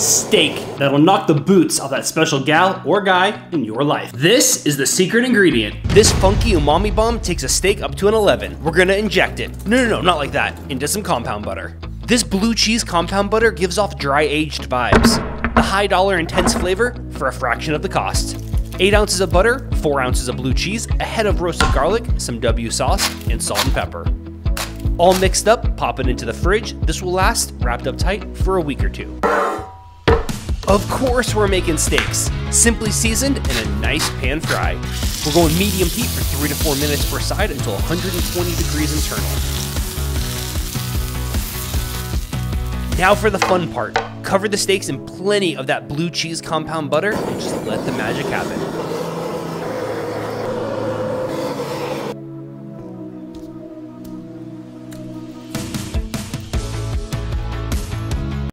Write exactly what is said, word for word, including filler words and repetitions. steak that'll knock the boots off that special gal or guy in your life. This is the secret ingredient. This funky umami bomb takes a steak up to an eleven. We're gonna inject it. No, no, no, not like that. Into some compound butter. This blue cheese compound butter gives off dry aged vibes. The high dollar intense flavor for a fraction of the cost. Eight ounces of butter, four ounces of blue cheese, a head of roasted garlic, some W sauce, and salt and pepper. All mixed up, pop it into the fridge. This will last, wrapped up tight, for a week or two. Of course we're making steaks, simply seasoned and a nice pan fry. We're going medium heat for three to four minutes per side until one hundred twenty degrees internal. Now for the fun part. Cover the steaks in plenty of that blue cheese compound butter and just let the magic happen.